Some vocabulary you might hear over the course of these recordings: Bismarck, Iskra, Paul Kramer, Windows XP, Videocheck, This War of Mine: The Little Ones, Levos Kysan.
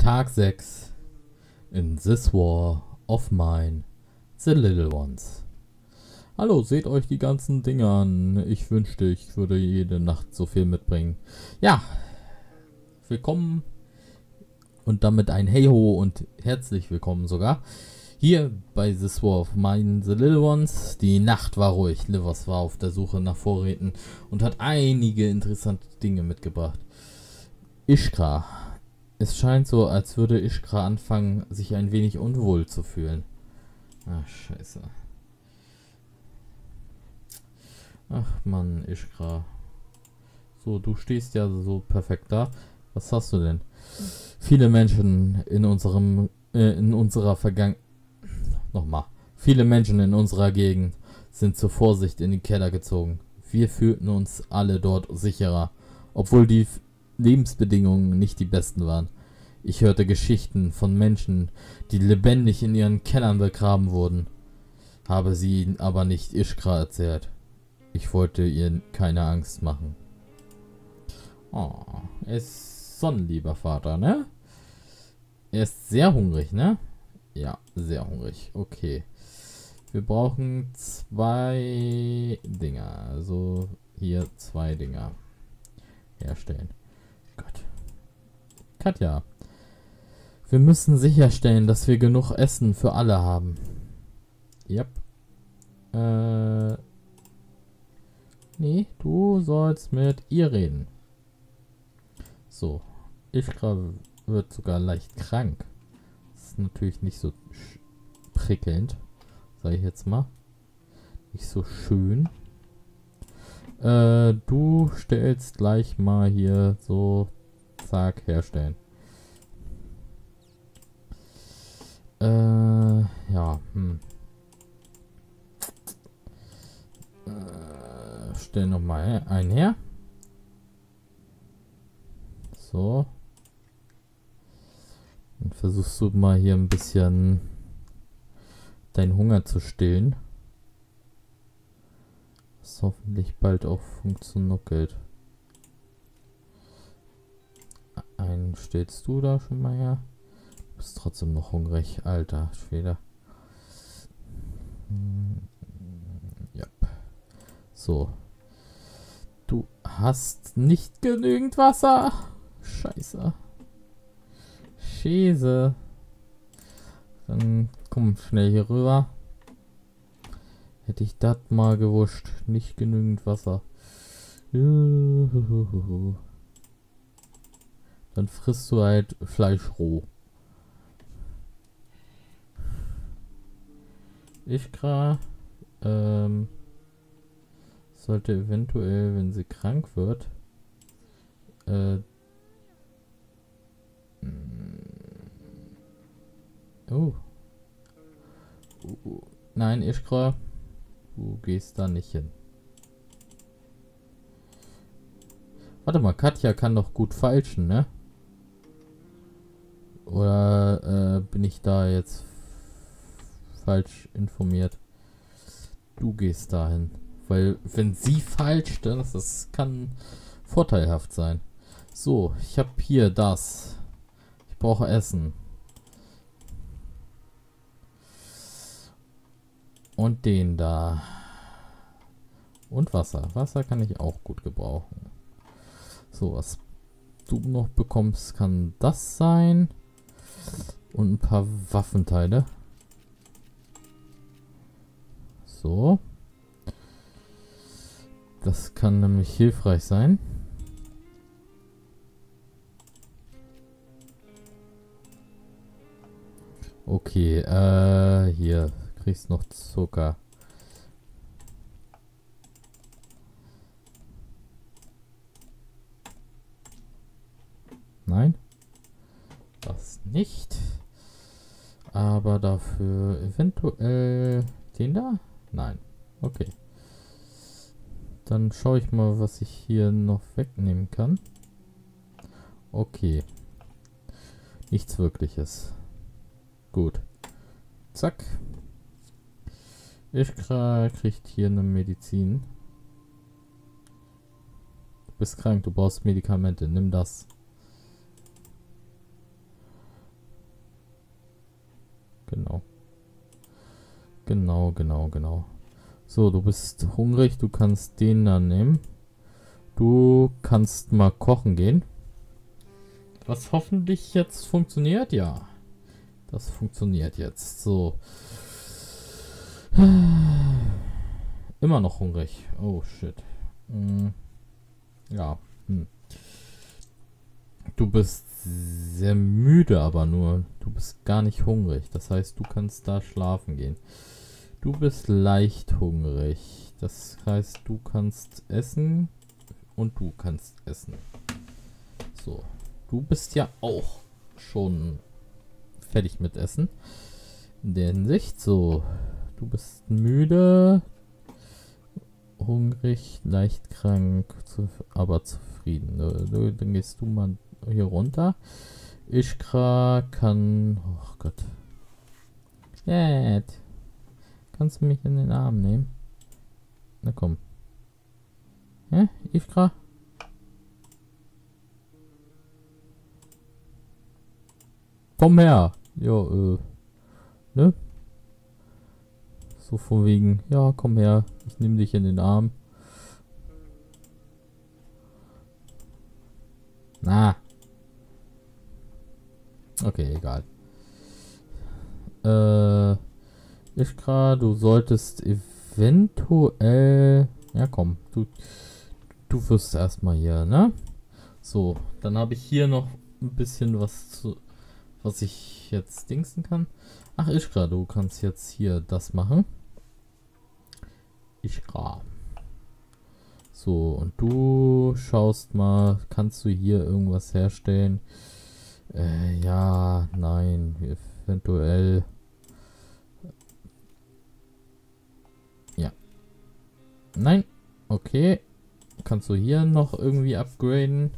Tag 6 in This War of Mine: The Little Ones. Hallo, seht euch die ganzen Dinger an. Ich wünschte, ich würde jede Nacht so viel mitbringen. Ja, willkommen und damit ein Hey-Ho und herzlich willkommen sogar. Hier bei This War of Mine: The Little Ones. Die Nacht war ruhig. Levos war auf der Suche nach Vorräten und hat einige interessante Dinge mitgebracht. Iskra. Es scheint so, als würde Iskra anfangen, sich ein wenig unwohl zu fühlen. Ach, scheiße. Ach Mann, Iskra. So, du stehst ja so perfekt da. Was hast du denn? Viele Menschen in unserer Gegend sind zur Vorsicht in den Keller gezogen. Wir fühlten uns alle dort sicherer, obwohl die Lebensbedingungen nicht die besten waren. Ich hörte Geschichten von Menschen, die lebendig in ihren Kellern begraben wurden, habe sie ihnen aber nicht Iskra erzählt. Ich wollte ihr keine Angst machen. Oh, er ist so ein lieber Vater, ne? Er ist sehr hungrig, ne? Ja, sehr hungrig. Okay. Wir brauchen 2 Dinger. Also hier 2 Dinger herstellen. Gott. Katja, wir müssen sicherstellen, dass wir genug Essen für alle haben. Yep. Nee, du sollst mit ihr reden. So, Iskra wird sogar leicht krank. Das ist natürlich nicht so prickelnd, sage ich jetzt mal. Nicht so schön. Du stellst gleich mal hier so, zack, herstellen. Stell nochmal einen her. So. Und versuchst du mal hier ein bisschen deinen Hunger zu stillen. Was hoffentlich bald auch funktioniert. Einen stellst du da schon mal her. Du bist trotzdem noch hungrig, alter Schwede. Ja. So. Du hast nicht genügend Wasser. Scheiße. Scheiße. Dann komm schnell hier rüber. Hätte ich das mal gewusst. Nicht genügend Wasser. Juhu. Dann frisst du halt Fleisch roh. Iskra sollte eventuell, wenn sie krank wird, nein, Iskra, du gehst da nicht hin. Warte mal, Katja kann doch gut feilschen, ne? Oder bin ich da jetzt falsch informiert? Du gehst dahin, weil wenn sie falscht, das kann vorteilhaft sein. So, ich habe hier das. Ich brauche Essen. Und den da. Und Wasser. Wasser kann ich auch gut gebrauchen. So, was du noch bekommst, kann das sein. Und ein paar Waffenteile. So. Das kann nämlich hilfreich sein. Okay, hier kriegst noch Zucker. Nein, das nicht. Aber dafür eventuell den da? Nein. Okay. Dann schaue ich mal, was ich hier noch wegnehmen kann. Okay. Nichts Wirkliches. Gut. Zack. Iskra kriegt hier eine Medizin. Du bist krank, du brauchst Medikamente. Nimm das. Genau. Genau. So, du bist hungrig. Du kannst den dann nehmen. Du kannst mal kochen gehen. Was hoffentlich jetzt funktioniert. Ja. Das funktioniert jetzt. So. Immer noch hungrig. Oh, shit. Ja. Du bist sehr müde, aber nur. Du bist gar nicht hungrig. Das heißt, du kannst da schlafen gehen. Du bist leicht hungrig. Das heißt, du kannst essen. Und du kannst essen. So. Du bist ja auch schon fertig mit Essen. In der Hinsicht. So. Du bist müde. Hungrig, leicht krank, aber zufrieden. Dann gehst du mal hier runter. Iskra kann... Oh Gott. Dad. Kannst du mich in den Arm nehmen? Na komm. Hä? Iskra? Komm her! Jo, ne? So von wegen, ja, komm her, ich nehme dich in den Arm. Na. Okay, egal. Iskra, du solltest eventuell... Ja, komm, du wirst erstmal hier, ne? So, dann habe ich hier noch ein bisschen was zu... Was ich jetzt dingsen kann. Ach, Iskra, du kannst jetzt hier das machen. Iskra. So, und du schaust mal, kannst du hier irgendwas herstellen? Ja, nein, eventuell. Ja. Nein, okay. Kannst du hier noch irgendwie upgraden?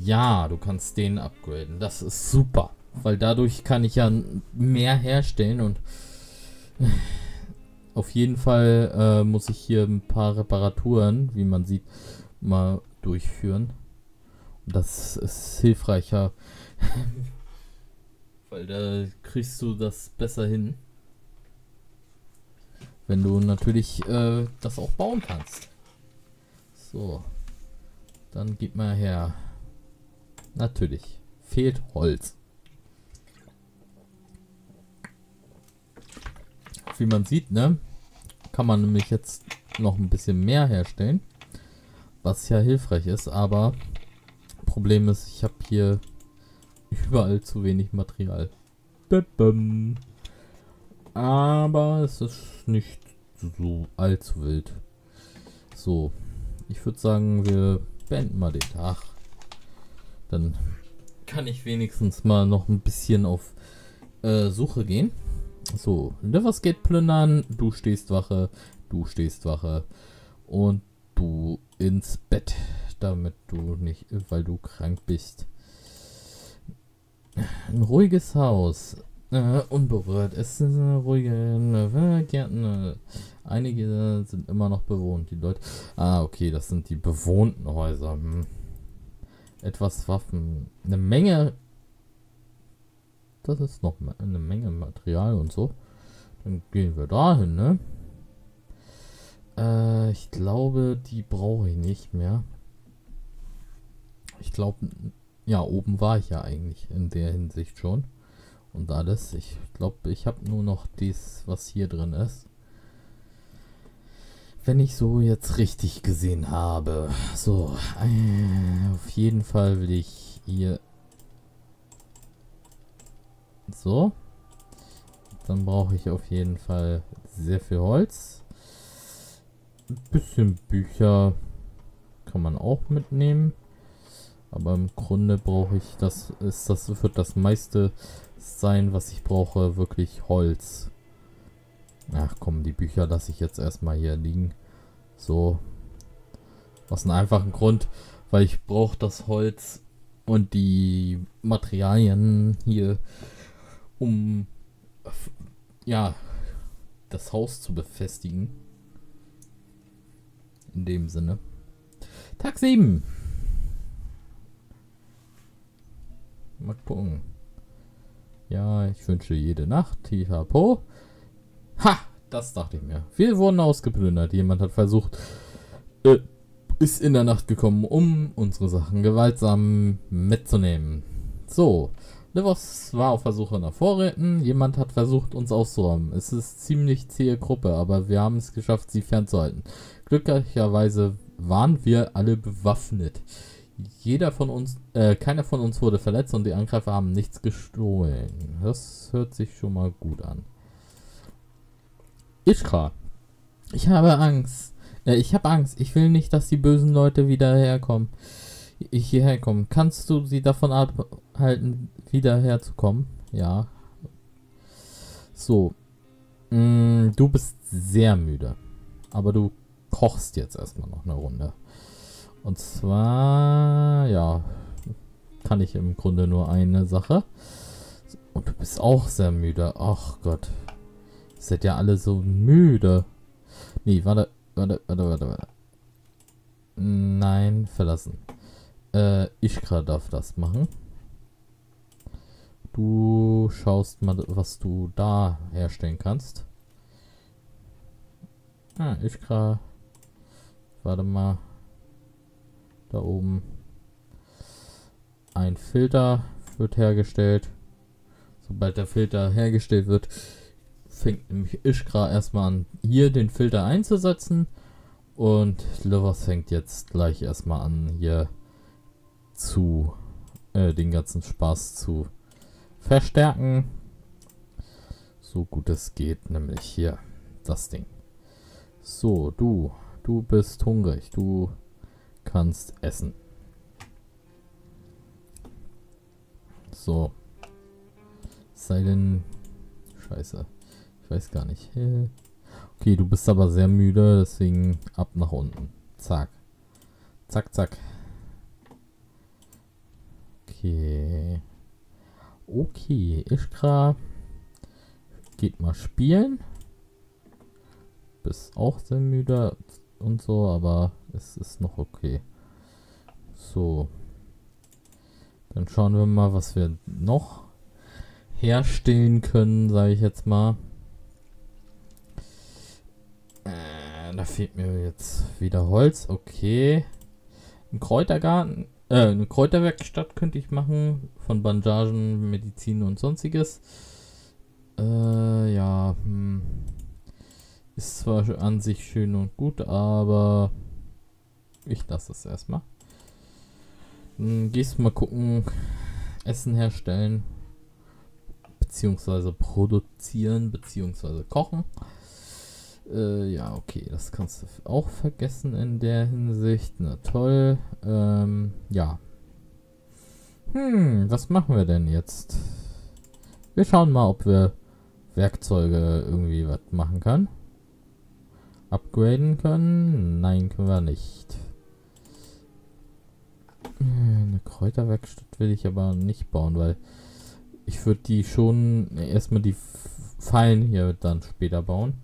Ja, du kannst den upgraden. Das ist super, weil dadurch kann ich ja mehr herstellen und auf jeden Fall muss ich hier ein paar Reparaturen, wie man sieht, mal durchführen. Und das ist hilfreicher, weil da kriegst du das besser hin, wenn du natürlich das auch bauen kannst. So, dann gib mal her. Natürlich. Fehlt Holz. Wie man sieht, ne? Kann man nämlich jetzt noch ein bisschen mehr herstellen. Was ja hilfreich ist, aber Problem ist, ich habe hier überall zu wenig Material. Aber es ist nicht so allzu wild. So. Ich würde sagen, wir beenden mal den Tag. Dann kann ich wenigstens mal noch ein bisschen auf Suche gehen. So, Levos geht plündern, du stehst Wache und du ins Bett, damit du nicht, weil du krank bist. Ein ruhiges Haus, unberührt, es ist eine ruhige Gärten, einige sind immer noch bewohnt, die Leute. Ah, okay, das sind die bewohnten Häuser. Etwas Waffen, eine Menge. Das ist noch eine Menge Material und so. Dann gehen wir dahin, ne? Ich glaube, die brauche ich nicht mehr. Ich glaube, ja, oben war ich ja eigentlich in der Hinsicht schon. Und alles. Ich glaube, ich habe nur noch das, was hier drin ist. Wenn ich so jetzt richtig gesehen habe. So, auf jeden Fall will ich hier... So. Dann brauche ich auf jeden Fall sehr viel Holz. Ein bisschen Bücher kann man auch mitnehmen. Aber im Grunde brauche ich das, wird das meiste sein, was ich brauche, wirklich Holz. Ach komm, die Bücher lasse ich jetzt erstmal hier liegen. So. Aus einem einfachen Grund, weil ich brauche das Holz und die Materialien hier, um ja, das Haus zu befestigen. In dem Sinne. Tag 7. Mal gucken. Ja, ich wünsche jede Nacht. Tihapo. Ha! Das dachte ich mir. Wir wurden ausgeplündert. Jemand hat versucht, ist in der Nacht gekommen, um unsere Sachen gewaltsam mitzunehmen. So. Levos war auf der Suche nach Vorräten. Jemand hat versucht, uns auszurauben. Es ist ziemlich zähe Gruppe, aber wir haben es geschafft, sie fernzuhalten. Glücklicherweise waren wir alle bewaffnet. Keiner von uns wurde verletzt und die Angreifer haben nichts gestohlen. Das hört sich schon mal gut an. Iskra, ich habe Angst. Ich will nicht, dass die bösen Leute wieder herkommen. Hierher kommen. Kannst du sie davon abhalten, wieder herzukommen? Ja. So. Du bist sehr müde. Aber du kochst jetzt erstmal noch eine Runde. Und zwar, ja, kann ich im Grunde nur eine Sache. Und du bist auch sehr müde. Ach Gott. Ihr seid ja alle so müde. Nee, warte. Nein, verlassen. Iskra darf das machen. Du schaust mal, was du da herstellen kannst. Ah, Iskra. Warte mal. Da oben. Ein Filter wird hergestellt. Sobald der Filter hergestellt wird, fängt nämlich Iskra erstmal an, hier den Filter einzusetzen. Und Levos fängt jetzt gleich erstmal an, hier zu den ganzen Spaß zu verstärken. So gut es geht, nämlich hier das Ding. So, du bist hungrig. Du kannst essen. So. Sei denn... Scheiße. Ich weiß gar nicht. Okay, du bist aber sehr müde, deswegen ab nach unten. Zack. Zack, zack. Okay. Okay, Iskra. Geht mal spielen. Bist auch sehr müde und so, aber es ist noch okay. So. Dann schauen wir mal, was wir noch herstellen können, sage ich jetzt mal. Da fehlt mir jetzt wieder Holz. Okay. Ein Kräutergarten. Eine Kräuterwerkstatt könnte ich machen. Von Bandagen, Medizin und sonstiges. Ja. Ist zwar an sich schön und gut, aber ich lasse es erstmal. Dann gehst du mal gucken. Essen herstellen. Beziehungsweise produzieren. Beziehungsweise kochen. Ja, okay, das kannst du auch vergessen in der Hinsicht. Na toll. Ja. Was machen wir denn jetzt? Wir schauen mal, ob wir Werkzeuge irgendwie was machen können. Upgraden können? Nein, können wir nicht. Eine Kräuterwerkstatt will ich aber nicht bauen, weil ich würde die schon erstmal die Fallen hier dann später bauen.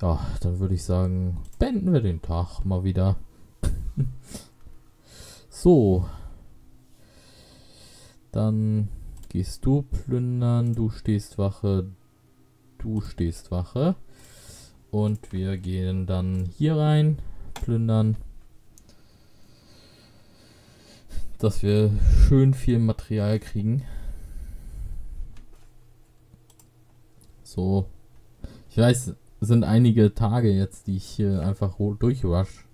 Ja, dann würde ich sagen, beenden wir den Tag mal wieder. So. Dann gehst du plündern, du stehst Wache, Und wir gehen dann hier rein, plündern. Dass wir schön viel Material kriegen. So. Ich weiß, sind einige Tage jetzt, die ich hier einfach durchrush.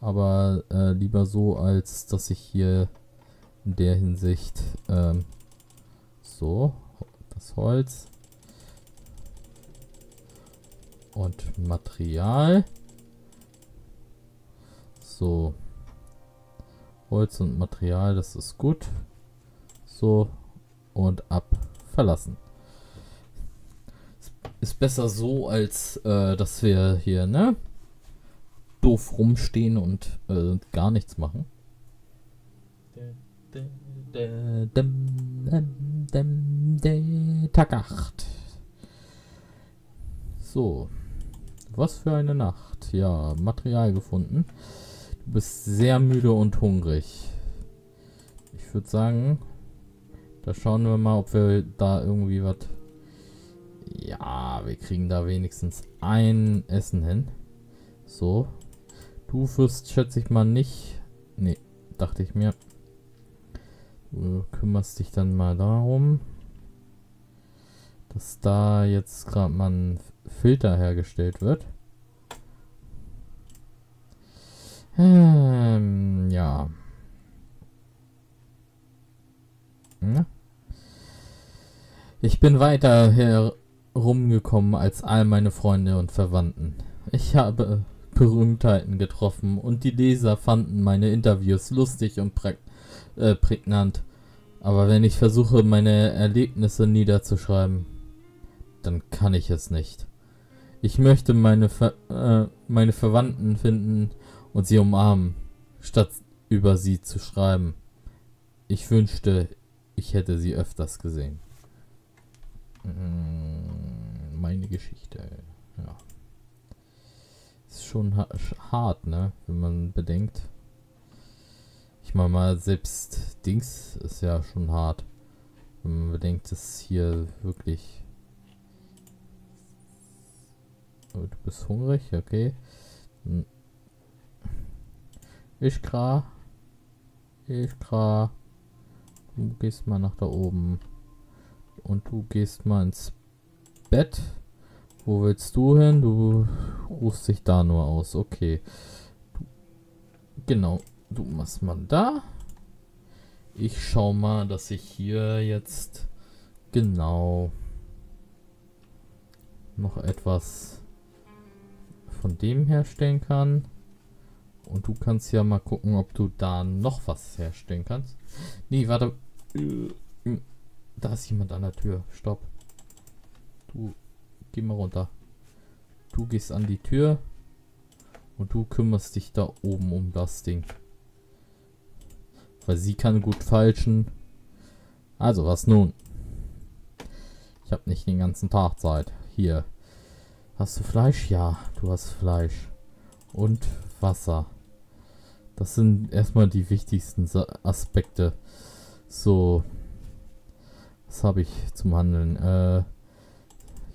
Aber lieber so, als dass ich hier in der Hinsicht so, das Holz und Material. So. Holz und Material, das ist gut. So. Und ab. Verlassen. Ist besser so, als dass wir hier, ne, doof rumstehen und gar nichts machen. Tag 8. So. Was für eine Nacht. Ja, Material gefunden. Du bist sehr müde und hungrig. Ich würde sagen, Da schauen wir mal, ob wir da irgendwie was... Ja, wir kriegen da wenigstens ein Essen hin. So. Du wirst, schätze ich mal, nicht... Nee, dachte ich mir. Du kümmerst dich dann mal darum, dass da jetzt gerade mal ein Filter hergestellt wird. Ja. Na? Ich bin weiter herumgekommen als all meine Freunde und Verwandten. Ich habe Berühmtheiten getroffen und die Leser fanden meine Interviews lustig und prägnant. Aber wenn ich versuche, meine Erlebnisse niederzuschreiben, dann kann ich es nicht. Ich möchte meine Verwandten finden und sie umarmen, statt über sie zu schreiben. Ich wünschte, ich hätte sie öfters gesehen. Meine Geschichte, ja. Ist schon hart, ne? Wenn man bedenkt. Ich meine mal, selbst Dings ist ja schon hart. Wenn man bedenkt, dass hier wirklich... Oh, du bist hungrig, okay. Iskra. Iskra. Du gehst mal nach da oben. Und du gehst mal ins Bett. Wo willst du hin? Du rufst dich da nur aus. Okay. Du, genau. Du machst mal da. Ich schau mal, dass ich hier jetzt genau noch etwas von dem herstellen kann. Und du kannst ja mal gucken, ob du da noch was herstellen kannst. Nee, warte. Da ist jemand an der Tür. Stopp. Du, geh mal runter. Du gehst an die Tür. Und du kümmerst dich da oben um das Ding. Weil sie kann gut falschen. Also, was nun? Ich habe nicht den ganzen Tag Zeit. Hier. Hast du Fleisch? Ja, du hast Fleisch. Und Wasser. Das sind erstmal die wichtigsten Aspekte. So. Was habe ich zum Handeln?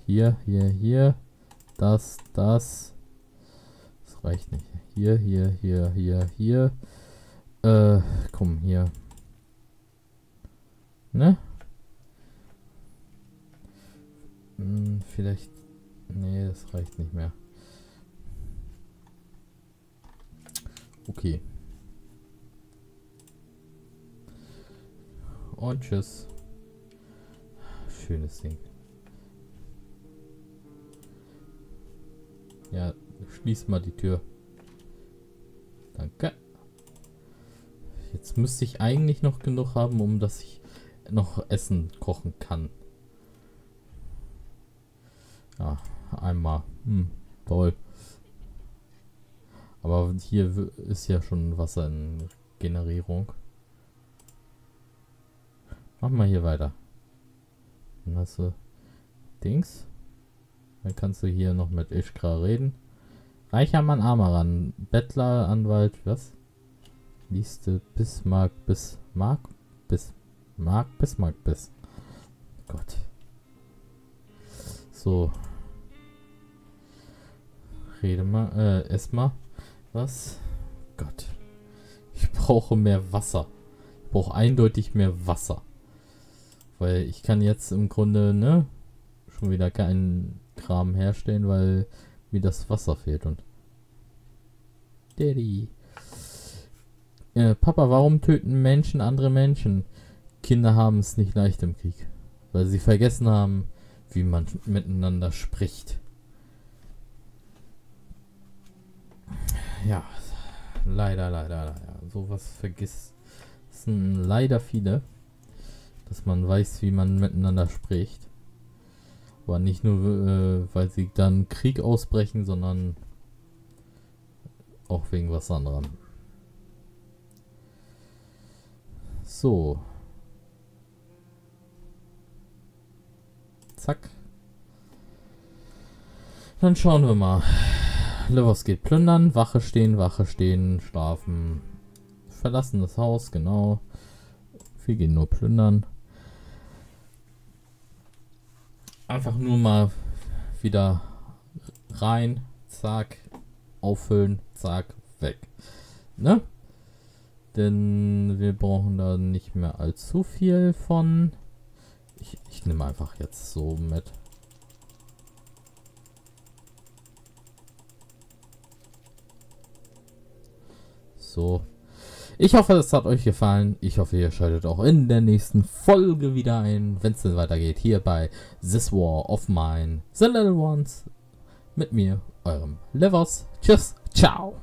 Hier. Das. Das reicht nicht. Hier. Komm, hier. Ne? Vielleicht... Nee, das reicht nicht mehr. Okay. Und tschüss. Schönes Ding. Ja, schließ mal die Tür. Danke. Jetzt müsste ich eigentlich noch genug haben, um dass ich noch Essen kochen kann. Ja, einmal. Toll. Aber hier ist ja schon Wasser in Generierung. Mach mal hier weiter. Dann hast du Dings. Dann kannst du hier noch mit Iskra reden. Reicher Mann, armer Mann. Bettler, Anwalt, was? Lieste Bismarck. Gott. So. Rede mal, ess mal. Was? Gott. Ich brauche mehr Wasser. Ich brauche eindeutig mehr Wasser. Weil ich kann jetzt im Grunde, ne, schon wieder keinen Kram herstellen, weil mir das Wasser fehlt und... Daddy. Papa, warum töten Menschen andere Menschen? Kinder haben es nicht leicht im Krieg, weil sie vergessen haben, wie man miteinander spricht. Ja, leider. Sowas vergisst leider viele, dass man weiß, wie man miteinander spricht. Aber nicht nur, weil sie dann Krieg ausbrechen, sondern auch wegen was anderem. So. Zack. Dann schauen wir mal. Levos geht plündern, Wache stehen, schlafen. Verlassen das Haus, genau. Wir gehen nur plündern. Einfach nur mal wieder rein, zack, auffüllen, zack, weg. Ne? Denn wir brauchen da nicht mehr allzu viel von. Ich nehme einfach jetzt so mit. So. Ich hoffe, es hat euch gefallen. Ich hoffe, ihr schaltet auch in der nächsten Folge wieder ein, wenn es denn weitergeht, hier bei This War of Mine, The Little Ones. Mit mir, eurem Levos. Tschüss, ciao.